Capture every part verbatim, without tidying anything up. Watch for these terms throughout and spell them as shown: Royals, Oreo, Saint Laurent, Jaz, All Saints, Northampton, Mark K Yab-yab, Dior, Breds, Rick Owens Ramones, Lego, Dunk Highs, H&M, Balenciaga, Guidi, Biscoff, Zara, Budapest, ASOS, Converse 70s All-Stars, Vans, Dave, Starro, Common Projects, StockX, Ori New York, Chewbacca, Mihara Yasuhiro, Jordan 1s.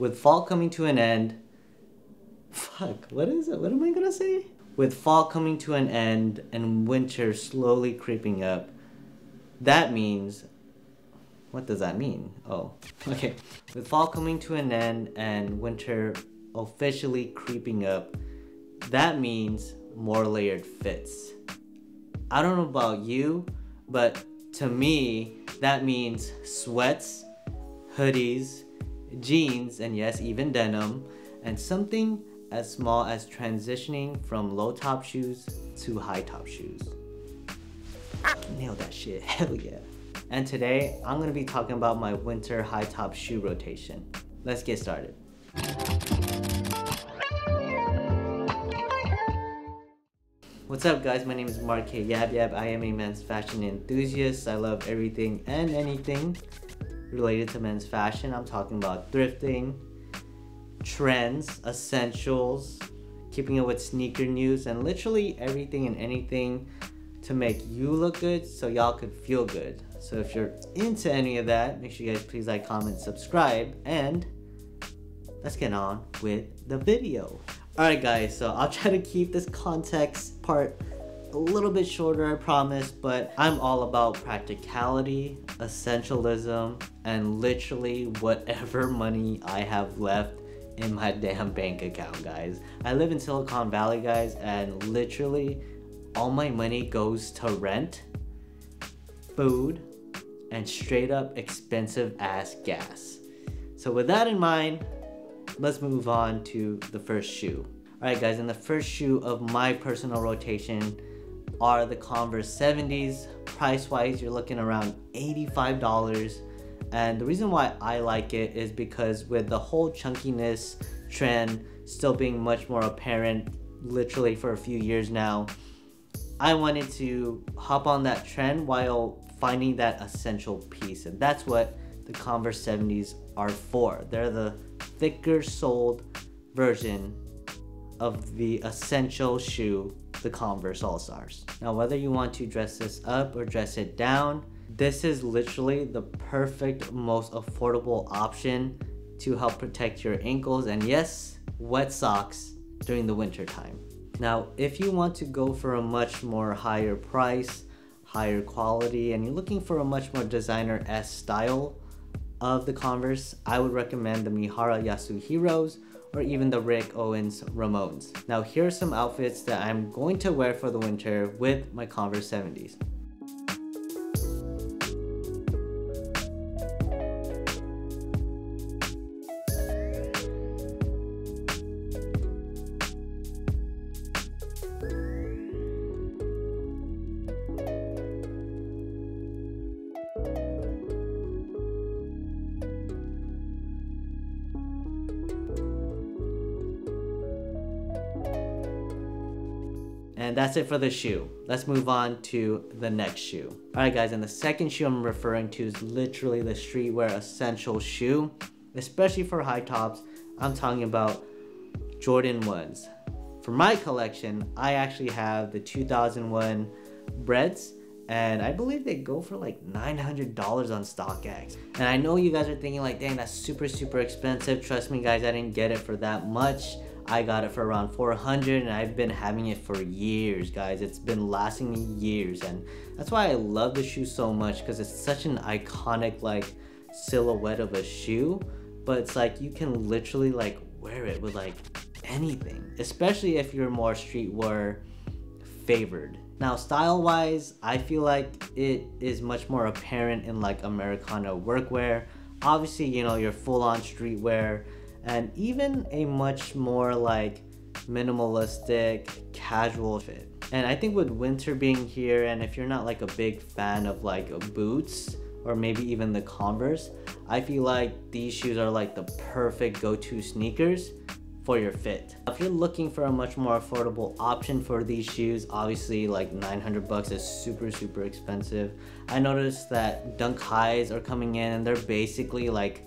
With fall coming to an end, fuck, what is it? What am I gonna say? With fall coming to an end and winter slowly creeping up, that means, what does that mean? Oh, okay. With fall coming to an end and winter officially creeping up, that means more layered fits. I don't know about you, but to me, that means sweats, hoodies, jeans, and yes, even denim, and something as small as transitioning from low top shoes to high top shoes. Nailed that shit, hell yeah. And today, I'm gonna be talking about my winter high top shoe rotation. Let's get started. What's up guys, my name is Mark K Yab-yab. I am a men's fashion enthusiast. I love everything and anything related to men's fashion. I'm talking about thrifting, trends, essentials, keeping up with sneaker news, and literally everything and anything to make you look good so y'all could feel good. So if you're into any of that, make sure you guys please like, comment, subscribe, and let's get on with the video. Alright guys, so I'll try to keep this context part a little bit shorter, I promise, but I'm all about practicality, essentialism, and literally whatever money I have left in my damn bank account, guys. I live in Silicon Valley, guys, and literally all my money goes to rent, food, and straight up expensive ass gas. So with that in mind, let's move on to the first shoe. All right guys, and the first shoe of my personal rotation are the Converse seventies. Price-wise, you're looking around eighty-five dollars. And the reason why I like it is because with the whole chunkiness trend still being much more apparent literally for a few years now, I wanted to hop on that trend while finding that essential piece. And that's what the Converse seventies are for. They're the thicker soled version of the essential shoe, the Converse All-Stars. Now, whether you want to dress this up or dress it down, this is literally the perfect, most affordable option to help protect your ankles and yes, wet socks during the winter time. Now, if you want to go for a much more higher price, higher quality, and you're looking for a much more designer-esque style of the Converse, I would recommend the Mihara Yasuhiro's or even the Rick Owens Ramones. Now here are some outfits that I'm going to wear for the winter with my Converse seventies. And that's it for the shoe. Let's move on to the next shoe. All right guys, and the second shoe I'm referring to is literally the streetwear essential shoe, especially for high tops. I'm talking about Jordan ones. For my collection, I actually have the two thousand one Breds, and I believe they go for like nine hundred dollars on StockX. And I know you guys are thinking like, dang, that's super, super expensive. Trust me guys, I didn't get it for that much. I got it for around four hundred dollars and I've been having it for years, guys. It's been lasting me years, and that's why I love the shoe so much, because it's such an iconic like silhouette of a shoe, but it's like you can literally like wear it with like anything, especially if you're more streetwear favored. Now style-wise, I feel like it is much more apparent in like Americana workwear. Obviously, you know, your full-on streetwear, and even a much more like minimalistic casual fit. And I think with winter being here, and if you're not like a big fan of like boots or maybe even the Converse, I feel like these shoes are like the perfect go-to sneakers for your fit. If you're looking for a much more affordable option for these shoes, obviously like nine hundred bucks is super, super expensive. I noticed that Dunk Highs are coming in and they're basically like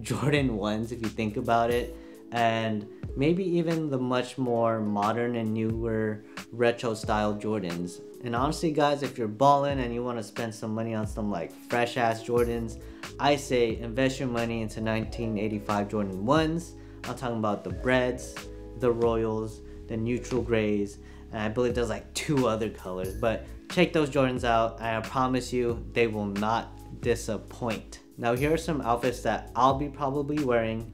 Jordan ones if you think about it, and maybe even the much more modern and newer retro style Jordans. And honestly guys, if you're balling and you want to spend some money on some like fresh ass Jordans, I say invest your money into nineteen eighty-five Jordan ones. I'm talking about the Breds, the Royals, the neutral grays, and I believe there's like two other colors, but check those Jordans out and I promise you they will not disappoint. Now here are some outfits that I'll be probably wearing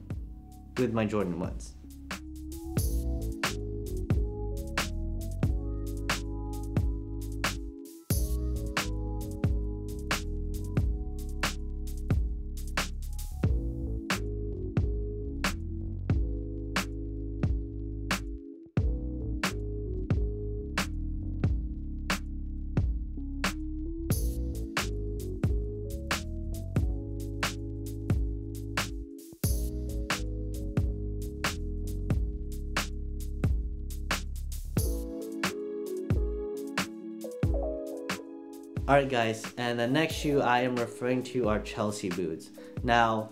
with my Jordan ones. Alright guys, and the next shoe I am referring to are Chelsea boots. Now,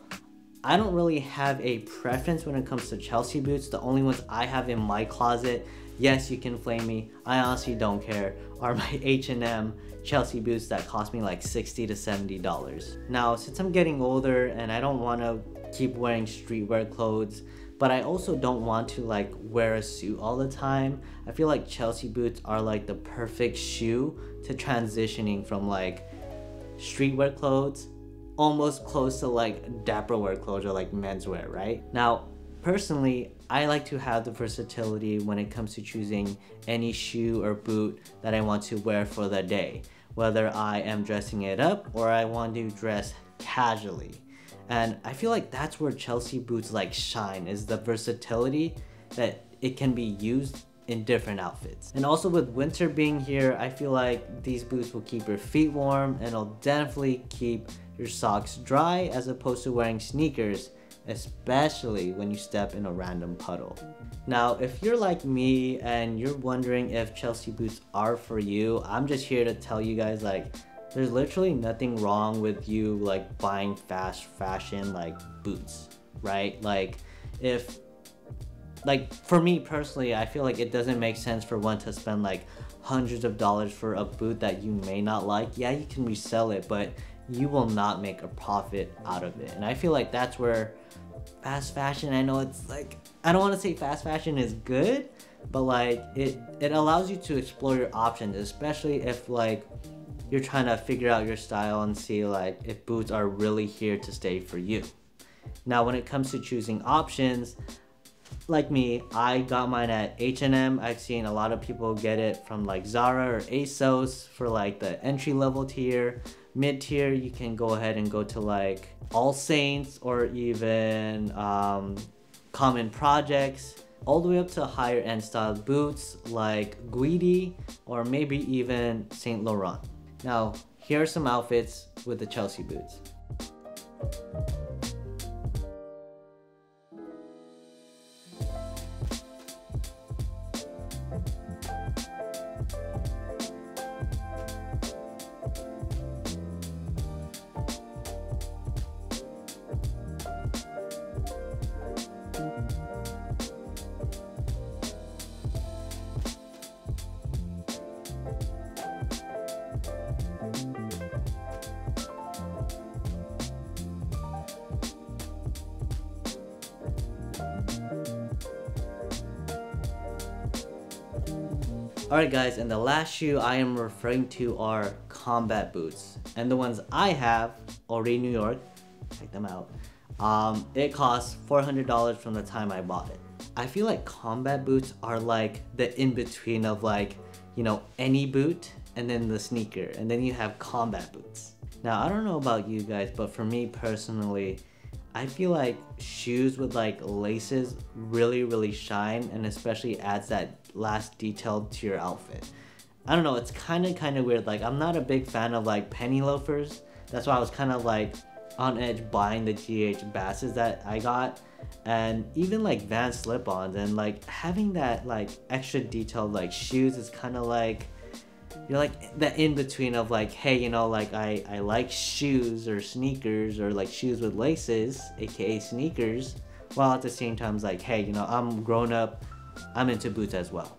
I don't really have a preference when it comes to Chelsea boots. The only ones I have in my closet, yes you can flame me, I honestly don't care, are my H and M Chelsea boots that cost me like sixty to seventy dollars. Now, since I'm getting older and I don't want to keep wearing streetwear clothes, but I also don't want to like wear a suit all the time, I feel like Chelsea boots are like the perfect shoe to transitioning from like streetwear clothes almost close to like dapperwear clothes or like menswear, right? Now personally, I like to have the versatility when it comes to choosing any shoe or boot that I want to wear for the day, whether I am dressing it up or I want to dress casually. And I feel like that's where Chelsea boots like shine, is the versatility that it can be used in different outfits. And also with winter being here, I feel like these boots will keep your feet warm and it'll definitely keep your socks dry as opposed to wearing sneakers, especially when you step in a random puddle. Now, if you're like me and you're wondering if Chelsea boots are for you, I'm just here to tell you guys like, there's literally nothing wrong with you like buying fast fashion like boots, right? Like if, like for me personally, I feel like it doesn't make sense for one to spend like hundreds of dollars for a boot that you may not like. Yeah, you can resell it, but you will not make a profit out of it. And I feel like that's where fast fashion, I know it's like, I don't want to say fast fashion is good, but like it, it allows you to explore your options, especially if like, you're trying to figure out your style and see like if boots are really here to stay for you. Now when it comes to choosing options, like me, I got mine at H and M. I've seen a lot of people get it from like Zara or ASOS for like the entry level tier. Mid tier, you can go ahead and go to like All Saints or even um, Common Projects, all the way up to higher end style boots like Guidi or maybe even Saint Laurent. Now, here are some outfits with the Chelsea boots. Alright guys, and the last shoe I am referring to are combat boots. And the ones I have, Ori New York, check them out. Um, it costs four hundred dollars from the time I bought it. I feel like combat boots are like the in-between of like, you know, any boot and then the sneaker. And then you have combat boots. Now, I don't know about you guys, but for me personally, I feel like shoes with like laces really, really shine and especially adds that last detail to your outfit. I don't know, it's kind of kind of weird. Like I'm not a big fan of like penny loafers. That's why I was kind of like on edge buying the G H basses that I got, and even like Vans slip-ons, and like having that like extra detailed like shoes is kind of like, you're like the in-between of like, hey, you know, like I, I like shoes or sneakers or like shoes with laces, aka sneakers, while at the same time it's like, hey, you know, I'm grown up, I'm into boots as well.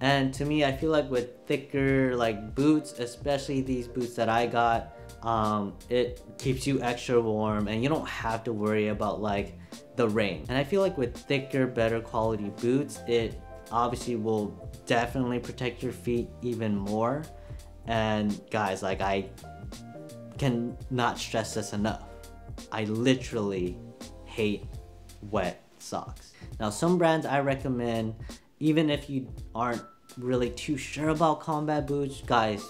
And to me, I feel like with thicker like boots, especially these boots that I got, um, it keeps you extra warm and you don't have to worry about like the rain. And I feel like with thicker, better quality boots, it obviously will definitely protect your feet even more. And guys, like I can not stress this enough. I literally hate wet socks. Now, some brands I recommend, even if you aren't really too sure about combat boots, guys,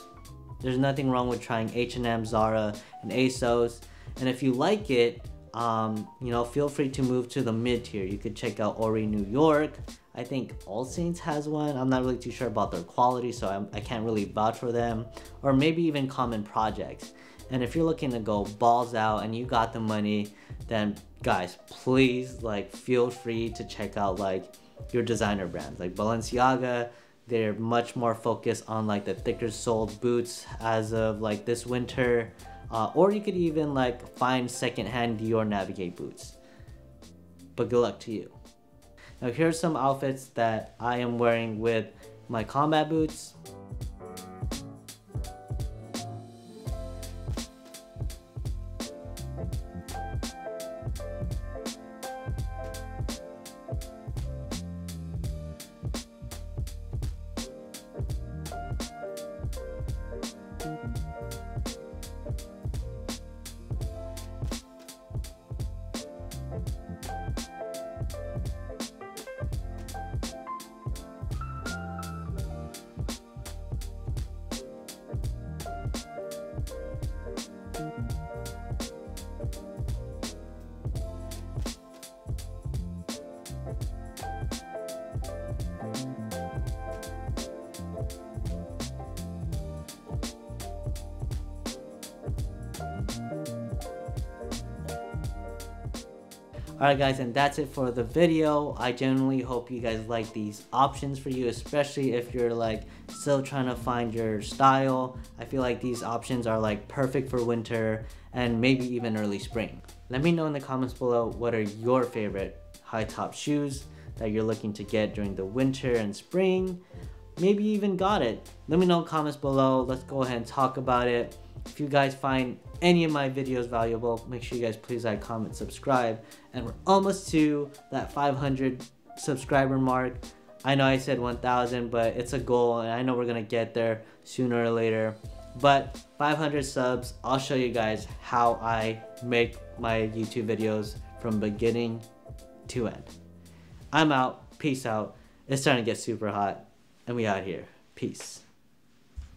there's nothing wrong with trying H and M, Zara, and ASOS. And if you like it, um, you know, feel free to move to the mid tier. You could check out Ori New York. I think All Saints has one. I'm not really too sure about their quality, so I'm, I can't really vouch for them. Or maybe even Common Projects. And if you're looking to go balls out and you got the money, then guys, please like feel free to check out like your designer brands like Balenciaga. They're much more focused on like the thicker soled boots as of like this winter, uh, or you could even like find secondhand Dior Navigate boots. But good luck to you. Now here's some outfits that I am wearing with my combat boots. Alright guys, and that's it for the video. I genuinely hope you guys like these options for you, especially if you're like still trying to find your style. I feel like these options are like perfect for winter and maybe even early spring. Let me know in the comments below, what are your favorite high top shoes that you're looking to get during the winter and spring? Maybe you even got it. Let me know in the comments below. Let's go ahead and talk about it. If you guys find any of my videos valuable, make sure you guys please like, comment, subscribe, and we're almost to that five hundred subscriber mark. I know I said one thousand, but it's a goal and I know we're gonna get there sooner or later. But five hundred subs, I'll show you guys how I make my YouTube videos from beginning to end. I'm out. Peace out. It's starting to get super hot and we out here. Peace.